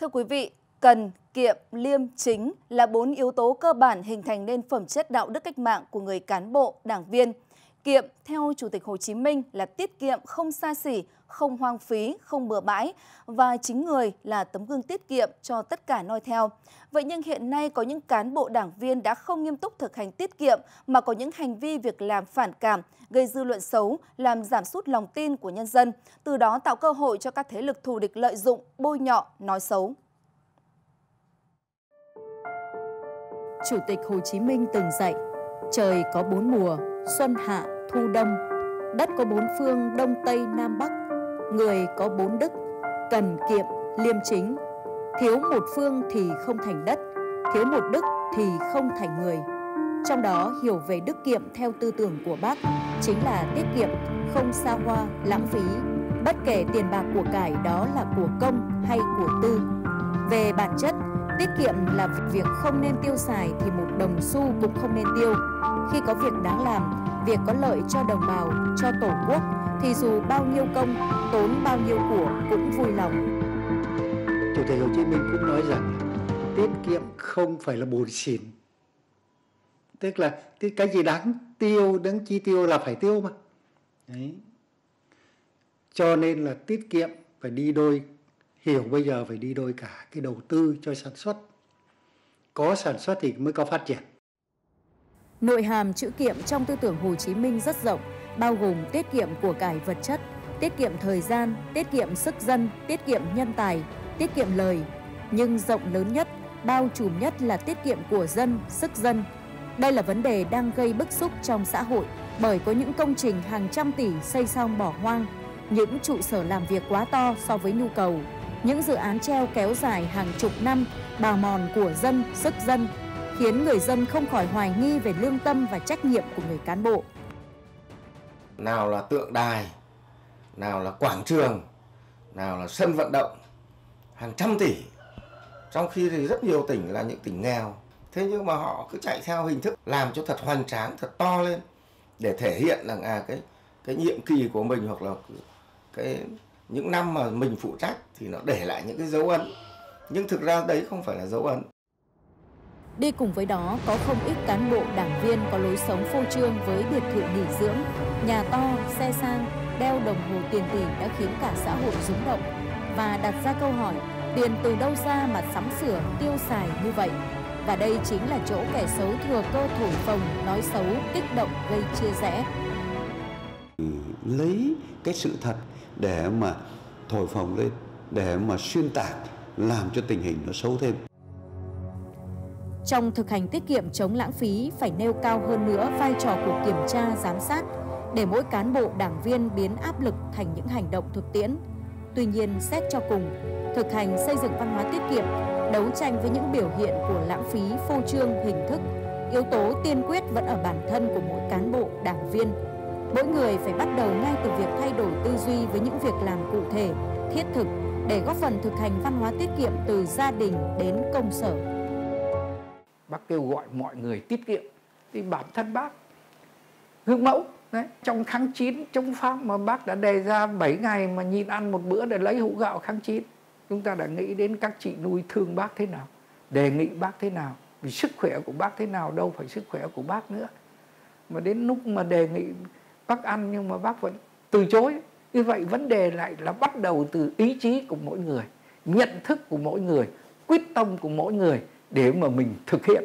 Thưa quý vị, cần, kiệm, liêm, chính là 4 yếu tố cơ bản hình thành nên phẩm chất đạo đức cách mạng của người cán bộ, đảng viên. Kiệm, theo Chủ tịch Hồ Chí Minh, là tiết kiệm, không xa xỉ, không hoang phí, không bừa bãi, và chính người là tấm gương tiết kiệm cho tất cả noi theo. Vậy nhưng hiện nay có những cán bộ đảng viên đã không nghiêm túc thực hành tiết kiệm mà có những hành vi việc làm phản cảm, gây dư luận xấu, làm giảm sút lòng tin của nhân dân, từ đó tạo cơ hội cho các thế lực thù địch lợi dụng, bôi nhọ, nói xấu. Chủ tịch Hồ Chí Minh từng dạy, trời có 4 mùa, xuân hạ, thu đông, đất có 4 phương đông tây nam bắc, người có 4 đức, cần kiệm, liêm chính. Thiếu một phương thì không thành đất, thiếu một đức thì không thành người. Trong đó hiểu về đức kiệm theo tư tưởng của Bác chính là tiết kiệm, không xa hoa, lãng phí, bất kể tiền bạc của cải đó là của công hay của tư. Về bản chất, tiết kiệm là việc không nên tiêu xài thì một đồng xu cũng không nên tiêu. Khi có việc đáng làm, việc có lợi cho đồng bào, cho tổ quốc, thì dù bao nhiêu công, tốn bao nhiêu của cũng vui lòng. Chủ tịch Hồ Chí Minh cũng nói rằng tiết kiệm không phải là bùn xỉn. Tức là cái gì đáng tiêu, đáng chi tiêu là phải tiêu mà. Đấy. Cho nên là tiết kiệm phải đi đôi, hiểu bây giờ phải đi đôi cả cái đầu tư cho sản xuất. Có sản xuất thì mới có phát triển. Nội hàm chữ kiệm trong tư tưởng Hồ Chí Minh rất rộng, bao gồm tiết kiệm của cải vật chất, tiết kiệm thời gian, tiết kiệm sức dân, tiết kiệm nhân tài, tiết kiệm lời. Nhưng rộng lớn nhất, bao trùm nhất là tiết kiệm của dân, sức dân. Đây là vấn đề đang gây bức xúc trong xã hội bởi có những công trình hàng trăm tỷ xây xong bỏ hoang, những trụ sở làm việc quá to so với nhu cầu, những dự án treo kéo dài hàng chục năm, bào mòn của dân, sức dân, khiến người dân không khỏi hoài nghi về lương tâm và trách nhiệm của người cán bộ. Nào là tượng đài, nào là quảng trường, nào là sân vận động, hàng trăm tỷ. Trong khi thì rất nhiều tỉnh là những tỉnh nghèo. Thế nhưng mà họ cứ chạy theo hình thức làm cho thật hoành tráng, thật to lên để thể hiện rằng cái nhiệm kỳ của mình hoặc là những năm mà mình phụ trách thì nó để lại những cái dấu ấn. Nhưng thực ra đấy không phải là dấu ấn. Đi cùng với đó có không ít cán bộ đảng viên có lối sống phô trương với biệt thự nghỉ dưỡng, nhà to, xe sang, đeo đồng hồ tiền tỷ đã khiến cả xã hội rúng động và đặt ra câu hỏi tiền từ đâu ra mà sắm sửa, tiêu xài như vậy. Và đây chính là chỗ kẻ xấu thừa cơ thổi phồng, nói xấu, kích động, gây chia rẽ. Lấy cái sự thật để mà thổi phồng lên, để mà xuyên tạc, làm cho tình hình nó xấu thêm. Trong thực hành tiết kiệm chống lãng phí phải nêu cao hơn nữa vai trò của kiểm tra, giám sát để mỗi cán bộ đảng viên biến áp lực thành những hành động thực tiễn. Tuy nhiên, xét cho cùng, thực hành xây dựng văn hóa tiết kiệm, đấu tranh với những biểu hiện của lãng phí, phô trương, hình thức, yếu tố tiên quyết vẫn ở bản thân của mỗi cán bộ đảng viên. Mỗi người phải bắt đầu ngay từ việc thay đổi tư duy với những việc làm cụ thể, thiết thực để góp phần thực hành văn hóa tiết kiệm từ gia đình đến công sở. Bác kêu gọi mọi người tiết kiệm, thì bản thân Bác gương mẫu. Đấy, trong kháng chiến chống Pháp mà Bác đã đề ra 7 ngày mà nhịn ăn một bữa để lấy hũ gạo kháng chiến. Chúng ta đã nghĩ đến các chị nuôi thương Bác thế nào, đề nghị Bác thế nào, vì sức khỏe của Bác thế nào đâu phải sức khỏe của Bác nữa. Mà đến lúc mà đề nghị Bác ăn nhưng mà Bác vẫn từ chối. Như vậy vấn đề lại là bắt đầu từ ý chí của mỗi người, nhận thức của mỗi người, quyết tâm của mỗi người để mà mình thực hiện.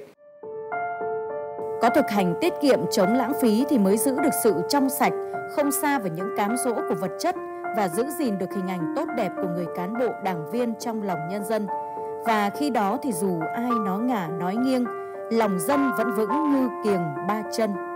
Có thực hành tiết kiệm chống lãng phí thì mới giữ được sự trong sạch, không xa vào những cám dỗ của vật chất và giữ gìn được hình ảnh tốt đẹp của người cán bộ đảng viên trong lòng nhân dân. Và khi đó thì dù ai nói ngả nói nghiêng, lòng dân vẫn vững như kiềng ba chân.